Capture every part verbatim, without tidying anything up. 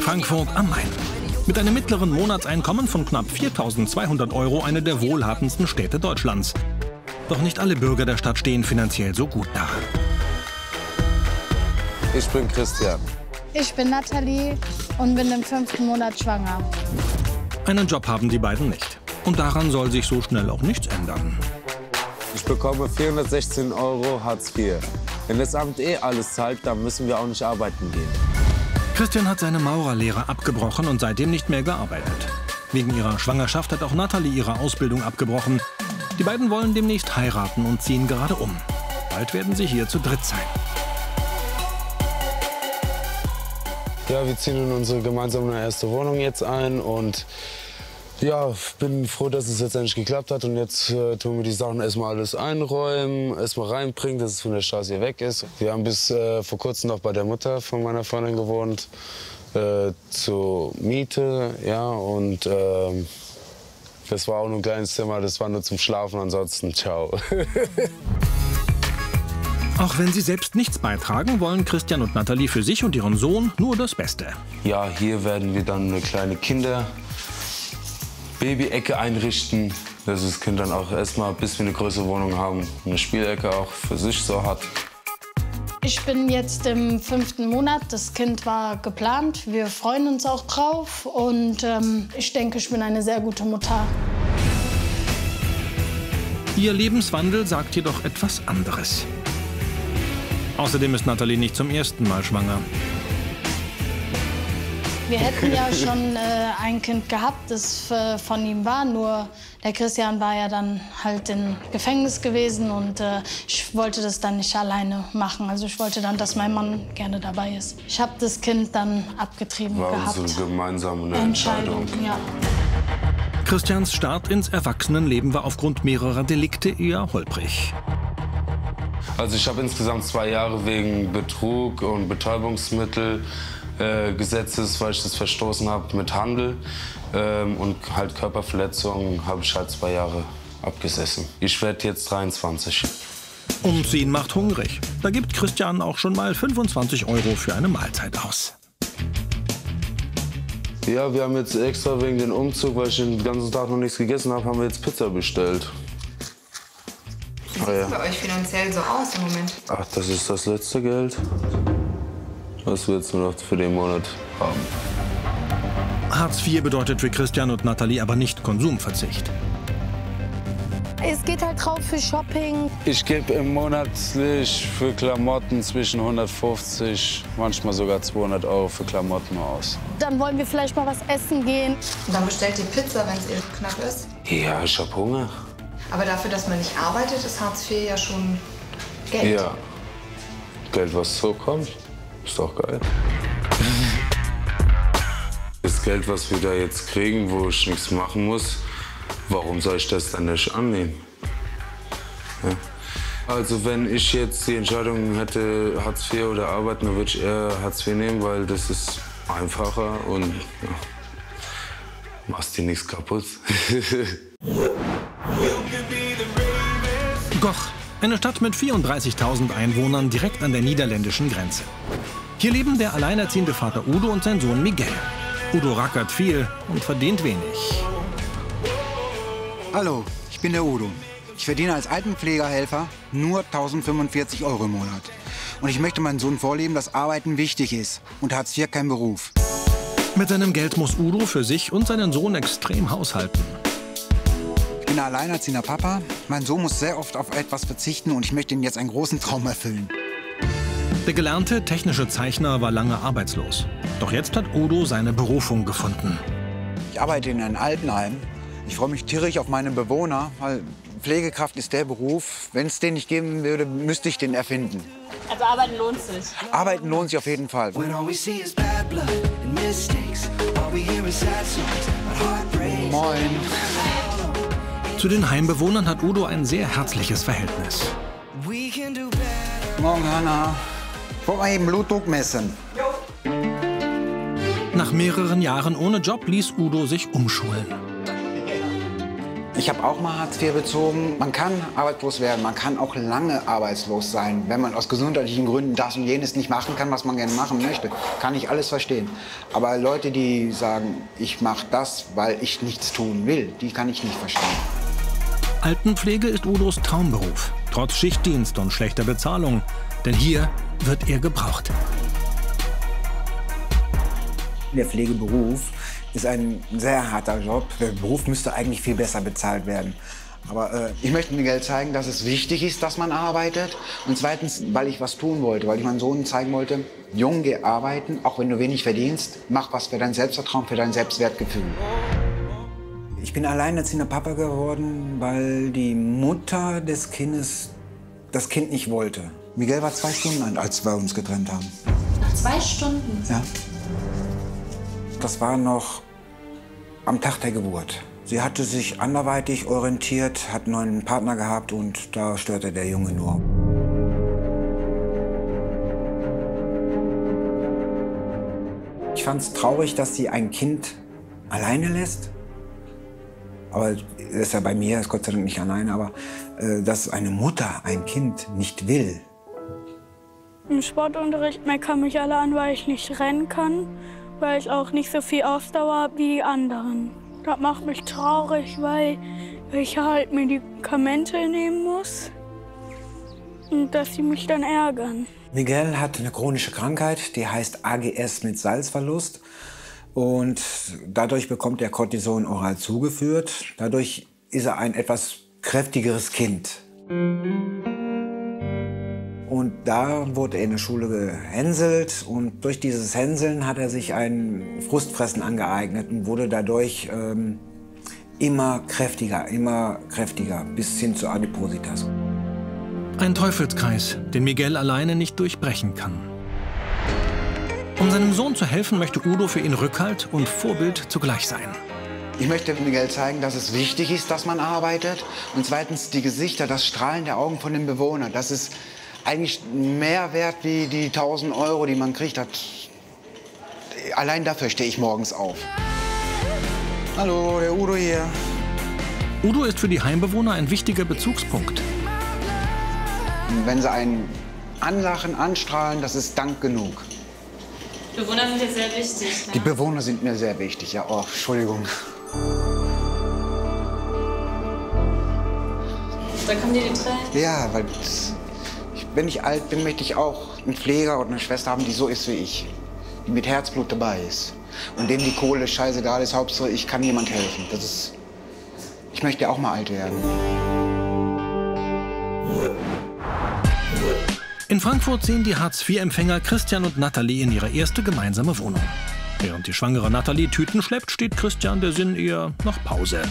Frankfurt am Main. Mit einem mittleren Monatseinkommen von knapp viertausendzweihundert Euro eine der wohlhabendsten Städte Deutschlands. Doch nicht alle Bürger der Stadt stehen finanziell so gut da. Ich bin Christian. Ich bin Nathalie und bin im fünften Monat schwanger. Einen Job haben die beiden nicht. Und daran soll sich so schnell auch nichts ändern. Ich bekomme vierhundertsechzehn Euro Hartz vier. Wenn das Amt eh alles zahlt, dann müssen wir auch nicht arbeiten gehen. Christian hat seine Maurerlehre abgebrochen und seitdem nicht mehr gearbeitet. Wegen ihrer Schwangerschaft hat auch Nathalie ihre Ausbildung abgebrochen. Die beiden wollen demnächst heiraten und ziehen gerade um. Bald werden sie hier zu dritt sein. Ja, wir ziehen in unsere gemeinsame erste Wohnung jetzt ein und ja, bin froh, dass es jetzt endlich geklappt hat und jetzt äh, tun wir die Sachen erstmal alles einräumen, erstmal reinbringen, dass es von der Straße hier weg ist. Wir haben bis äh, vor kurzem noch bei der Mutter von meiner Freundin gewohnt, äh, zur Miete, ja, und äh, das war auch nur ein kleines Zimmer, das war nur zum Schlafen, ansonsten ciao. Auch wenn sie selbst nichts beitragen, wollen Christian und Nathalie für sich und ihren Sohn nur das Beste. Ja, hier werden wir dann eine kleine Kinder-Baby-Ecke einrichten, dass das Kind dann auch erstmal, bis wir eine größere Wohnung haben, eine Spielecke auch für sich so hat. Ich bin jetzt im fünften Monat. Das Kind war geplant. Wir freuen uns auch drauf. Und ähm, ich denke, ich bin eine sehr gute Mutter. Ihr Lebenswandel sagt jedoch etwas anderes. Außerdem ist Nathalie nicht zum ersten Mal schwanger. Wir hätten ja schon äh, ein Kind gehabt, das äh, von ihm war. Nur der Christian war ja dann halt im Gefängnis gewesen und äh, ich wollte das dann nicht alleine machen. Also ich wollte dann, dass mein Mann gerne dabei ist. Ich habe das Kind dann abgetrieben war gehabt. War unsere gemeinsame Entscheidung. Entscheidung ja. Christians Start ins Erwachsenenleben war aufgrund mehrerer Delikte eher holprig. Also ich habe insgesamt zwei Jahre wegen Betrug und Betäubungsmittelgesetzes, äh, weil ich das verstoßen habe mit Handel ähm, und halt Körperverletzungen, habe ich halt zwei Jahre abgesessen. Ich werde jetzt dreiundzwanzig. Umziehen macht hungrig. Da gibt Christian auch schon mal fünfundzwanzig Euro für eine Mahlzeit aus. Ja, wir haben jetzt extra wegen dem Umzug, weil ich den ganzen Tag noch nichts gegessen habe, haben wir jetzt Pizza bestellt. Wie sieht es bei euch finanziell so aus im Moment? Ach, das ist das letzte Geld, was wir jetzt nur noch für den Monat haben. Hartz vier bedeutet für Christian und Nathalie aber nicht Konsumverzicht. Es geht halt drauf für Shopping. Ich gebe im monatlich für Klamotten zwischen hundertfünfzig, manchmal sogar zweihundert Euro für Klamotten aus. Dann wollen wir vielleicht mal was essen gehen. Und dann bestellt ihr Pizza, wenn es eben knapp ist? Ja, ich hab Hunger. Aber dafür, dass man nicht arbeitet, ist Hartz vier ja schon Geld. Ja, Geld, was so kommt, ist doch geil. Das Geld, was wir da jetzt kriegen, wo ich nichts machen muss, warum soll ich das dann nicht annehmen? Ja. Also wenn ich jetzt die Entscheidung hätte, Hartz vier oder arbeiten, dann würde ich eher Hartz vier nehmen, weil das ist einfacher und ja, machst dir nichts kaputt. Goch, eine Stadt mit vierunddreißigtausend Einwohnern direkt an der niederländischen Grenze. Hier leben der alleinerziehende Vater Udo und sein Sohn Miguel. Udo rackert viel und verdient wenig. Hallo, ich bin der Udo. Ich verdiene als Altenpflegerhelfer nur eintausendfünfundvierzig Euro im Monat. Und ich möchte meinem Sohn vorleben, dass Arbeiten wichtig ist und Hartz vier kein Beruf. Mit seinem Geld muss Udo für sich und seinen Sohn extrem haushalten. Ich bin ein alleinerziehender Papa. Mein Sohn muss sehr oft auf etwas verzichten und ich möchte ihm jetzt einen großen Traum erfüllen. Der gelernte technische Zeichner war lange arbeitslos. Doch jetzt hat Udo seine Berufung gefunden. Ich arbeite in einem Altenheim. Ich freue mich tierisch auf meine Bewohner, weil Pflegekraft ist der Beruf. Wenn es den nicht geben würde, müsste ich den erfinden. Also arbeiten lohnt sich. Arbeiten lohnt sich auf jeden Fall. Moin. Zu den Heimbewohnern hat Udo ein sehr herzliches Verhältnis. Morgen, Hanna. Wollen wir eben Blutdruck messen? Jo. Nach mehreren Jahren ohne Job ließ Udo sich umschulen. Ich habe auch mal Hartz vier bezogen. Man kann arbeitslos werden, man kann auch lange arbeitslos sein, wenn man aus gesundheitlichen Gründen das und jenes nicht machen kann, was man gerne machen möchte. Kann ich alles verstehen. Aber Leute, die sagen, ich mache das, weil ich nichts tun will, die kann ich nicht verstehen. Altenpflege ist Udos Traumberuf, trotz Schichtdienst und schlechter Bezahlung. Denn hier wird er gebraucht. Der Pflegeberuf ist ein sehr harter Job. Der Beruf müsste eigentlich viel besser bezahlt werden. Aber äh, ich möchte mir Geld zeigen, dass es wichtig ist, dass man arbeitet. Und zweitens, weil ich was tun wollte, weil ich meinen Sohn zeigen wollte, jung, geh arbeiten, auch wenn du wenig verdienst, mach was für dein Selbstvertrauen, für dein Selbstwertgefühl. Ich bin alleinerziehender Papa geworden, weil die Mutter des Kindes das Kind nicht wollte. Miguel war zwei Stunden alt, als wir uns getrennt haben. Zwei Stunden? Ja. Das war noch am Tag der Geburt. Sie hatte sich anderweitig orientiert, hat einen neuen Partner gehabt und da störte der Junge nur. Ich fand es traurig, dass sie ein Kind alleine lässt. Aber das ist ja bei mir, ist Gott sei Dank nicht alleine, aber äh, dass eine Mutter ein Kind nicht will. Im Sportunterricht meckern mich alle an, weil ich nicht rennen kann, weil ich auch nicht so viel Ausdauer habe wie die anderen. Das macht mich traurig, weil ich halt Medikamente nehmen muss und dass sie mich dann ärgern. Miguel hat eine chronische Krankheit, die heißt A G S mit Salzverlust. Und dadurch bekommt er Cortison oral zugeführt. Dadurch ist er ein etwas kräftigeres Kind. Und da wurde er in der Schule gehänselt und durch dieses Hänseln hat er sich ein Frustfressen angeeignet und wurde dadurch ähm, immer kräftiger, immer kräftiger, bis hin zur Adipositas. Ein Teufelskreis, den Miguel alleine nicht durchbrechen kann. Um seinem Sohn zu helfen, möchte Udo für ihn Rückhalt und Vorbild zugleich sein. Ich möchte Miguel zeigen, dass es wichtig ist, dass man arbeitet. Und zweitens die Gesichter, das Strahlen der Augen von den Bewohnern. Das ist eigentlich mehr wert wie die tausend Euro, die man kriegt. Hat. Allein dafür stehe ich morgens auf. Hallo, der Udo hier. Udo ist für die Heimbewohner ein wichtiger Bezugspunkt. Wenn sie einen anlachen, anstrahlen, das ist Dank genug. Die Bewohner sind dir sehr wichtig. Ne? Die Bewohner sind mir sehr wichtig, ja. Oh, Entschuldigung. Da kommen dir die Tränen? Ja, weil ich, wenn ich alt bin, möchte ich auch einen Pfleger oder eine Schwester haben, die so ist wie ich. Die mit Herzblut dabei ist. Und dem die Kohle scheißegal ist, Hauptsache ich kann jemand helfen. Das ist, ich möchte auch mal alt werden. In Frankfurt ziehen die Hartz vier Empfänger Christian und Nathalie in ihre erste gemeinsame Wohnung. Während die schwangere Nathalie Tüten schleppt, steht Christian der Sinn eher nach Pause.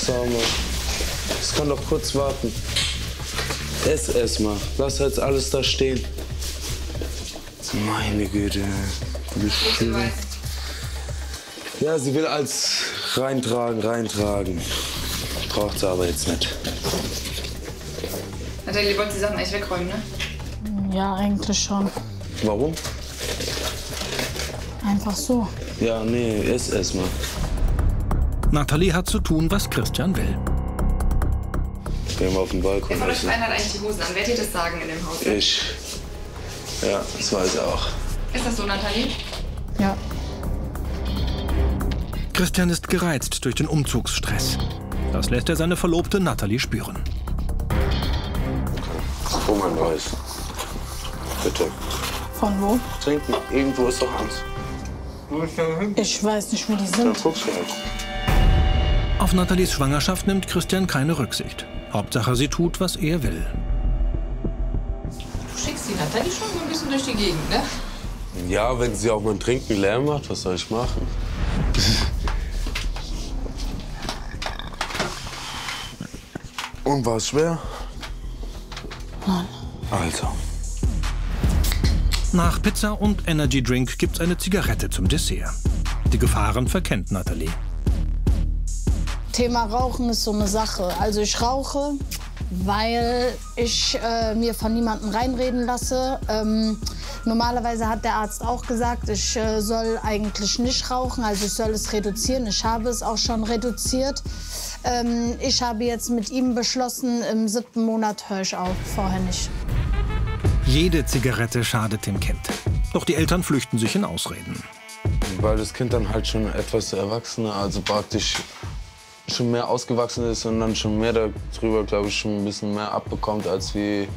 Sag mal, das kann doch kurz warten. Ess erstmal, lass jetzt alles da stehen. Meine Güte, du bist schön. Ja, sie will alles reintragen, reintragen. Braucht sie aber jetzt nicht. Nathalie, wollt die Sachen eigentlich wegräumen, ne? Ja, eigentlich schon. Warum? Einfach so. Ja, nee, ess erstmal. Nathalie hat zu tun, was Christian will. Gehen wir auf den Balkon. Wer von euch beiden hat eigentlich die Hosen an? Wer dir das sagen in dem Haus? Ich. Ja, das weiß er auch. Ist das so, Nathalie? Ja. Christian ist gereizt durch den Umzugsstress. Das lässt er seine Verlobte Nathalie spüren. Oh, mein Neues. Bitte. Von wo? Trinken. Irgendwo ist doch eins. Wo ist der hin? Ich weiß nicht, wo die sind. Dann guckst du halt. Auf Nathalies Schwangerschaft nimmt Christian keine Rücksicht. Hauptsache, sie tut, was er will. Du schickst die Nathalie schon so ein bisschen durch die Gegend, ne? Ja, wenn sie auch mal Trinken leer macht, was soll ich machen? Und war es schwer? Nein. Also. Nach Pizza und Energy Drink gibt's eine Zigarette zum Dessert. Die Gefahren verkennt Nathalie. Thema Rauchen ist so eine Sache. Also ich rauche, weil ich äh, mir von niemandem reinreden lasse. Ähm, normalerweise hat der Arzt auch gesagt, ich äh, soll eigentlich nicht rauchen. Also ich soll es reduzieren. Ich habe es auch schon reduziert. Ähm, ich habe jetzt mit ihm beschlossen, im siebten Monat höre ich auf, vorher nicht. Jede Zigarette schadet dem Kind. Doch die Eltern flüchten sich in Ausreden. Weil das Kind dann halt schon etwas erwachsener, also praktisch schon mehr ausgewachsen ist und dann schon mehr darüber, glaube ich, schon ein bisschen mehr abbekommt, als wie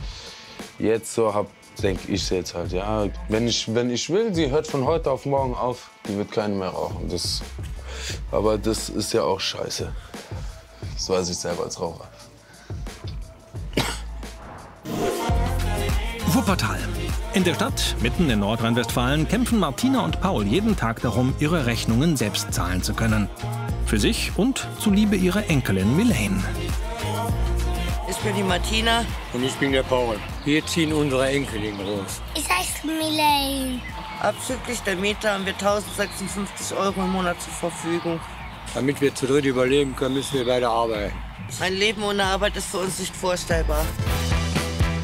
jetzt so habe, denke ich jetzt halt. Ja, wenn ich, wenn ich will, sie hört von heute auf morgen auf, die wird keine mehr rauchen. Das, aber das ist ja auch scheiße. Das weiß ich selber als Raucher. Wuppertal. In der Stadt, mitten in Nordrhein-Westfalen, kämpfen Martina und Paul jeden Tag darum, ihre Rechnungen selbst zahlen zu können. Für sich und zuliebe ihrer Enkelin Milene. Ich bin die Martina. Und ich bin der Paul. Wir ziehen unsere Enkelin groß. Ich heiße Milene. Abzüglich der Miete haben wir tausendsechsundfünfzig Euro im Monat zur Verfügung. Damit wir zu dritt überleben können, müssen wir beide arbeiten. Ein Leben ohne Arbeit ist für uns nicht vorstellbar.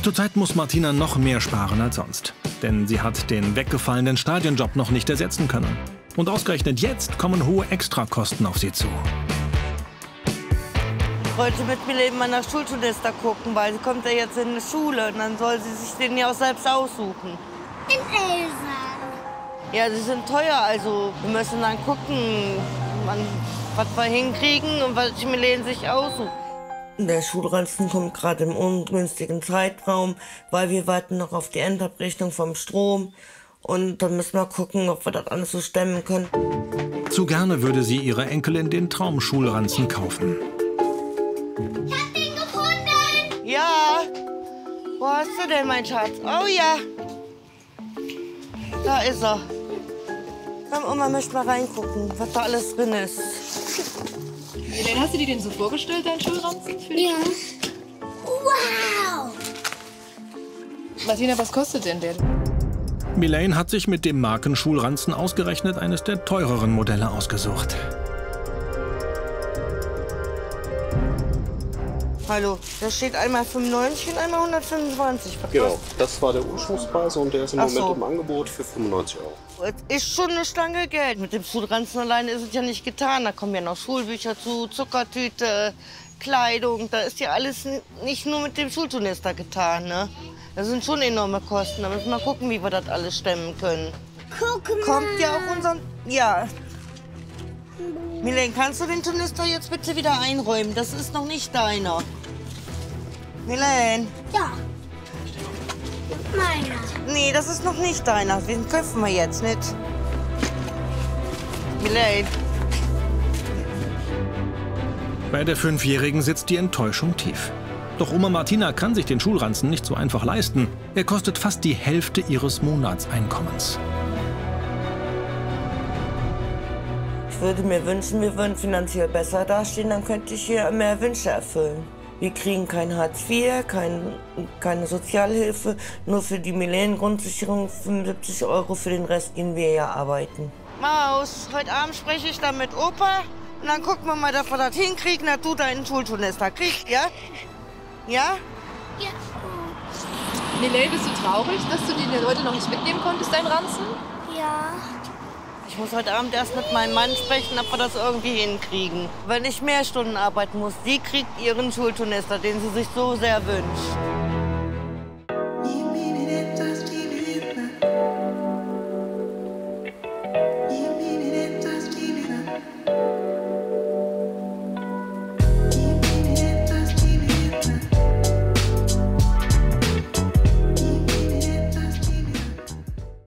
Zurzeit muss Martina noch mehr sparen als sonst. Denn sie hat den weggefallenen Stadienjob noch nicht ersetzen können. Und ausgerechnet jetzt kommen hohe Extrakosten auf sie zu. Ich wollte mit mir eben meiner Schulschwester gucken, weil sie kommt ja jetzt in eine Schule und dann soll sie sich den ja auch selbst aussuchen. In Elsa. Ja, sie sind teuer, also wir müssen dann gucken, was wir hinkriegen und was Milene sich aussucht. Der Schulranzen kommt gerade im ungünstigen Zeitraum, weil wir warten noch auf die Endabrechnung vom Strom. Und dann müssen wir gucken, ob wir das alles so stemmen können. Zu gerne würde sie ihrer Enkelin den Traumschulranzen kaufen. Ich hab den gefunden! Ja! Wo hast du denn, mein Schatz? Oh ja! Da ist er. Komm, Oma möchte mal reingucken, was da alles drin ist. Milene, hast du dir den so vorgestellt, deinen Schulranzen? Ja. Wow! Martina, was kostet denn der? Milene hat sich mit dem Markenschulranzen ausgerechnet eines der teureren Modelle ausgesucht. Hallo, da steht einmal fünfundneunzig und einmal hundertfünfundzwanzig. Was genau, das war der Ursprungspreis und der ist im Ach Moment so. Im Angebot für fünfundneunzig Euro. Es ist schon eine Stange Geld. Mit dem Schulranzen alleine ist es ja nicht getan. Da kommen ja noch Schulbücher zu, Zuckertüte, Kleidung. Da ist ja alles nicht nur mit dem Schulturnester getan. Ne? Das sind schon enorme Kosten. Da müssen wir mal gucken, wie wir das alles stemmen können. Guck mal. Kommt ja auch unseren. Ja. Milene, kannst du den Turnister jetzt bitte wieder einräumen? Das ist noch nicht deiner. Milene? Ja. Meiner. Nee, das ist noch nicht deiner. Den köpfen wir jetzt nicht. Milene? Bei der Fünfjährigen sitzt die Enttäuschung tief. Doch Oma Martina kann sich den Schulranzen nicht so einfach leisten. Er kostet fast die Hälfte ihres Monatseinkommens. Ich würde mir wünschen, wir würden finanziell besser dastehen, dann könnte ich hier mehr Wünsche erfüllen. Wir kriegen kein Hartz vier, kein, keine Sozialhilfe, nur für die Milene-Grundsicherung fünfundsiebzig Euro, für den Rest gehen wir ja arbeiten. Maus, heute Abend spreche ich dann mit Opa und dann gucken wir mal, dass wir das hinkriegen, dass du deinen Schulturnester kriegst, ja? Ja? Ja. Milene, bist du traurig, dass du die Leute noch nicht mitnehmen konntest, deinen Ranzen? Ja. Ich muss heute Abend erst mit meinem Mann sprechen, ob wir das irgendwie hinkriegen. Weil ich mehr Stunden arbeiten muss, die kriegt ihren Schulturnester, den sie sich so sehr wünscht.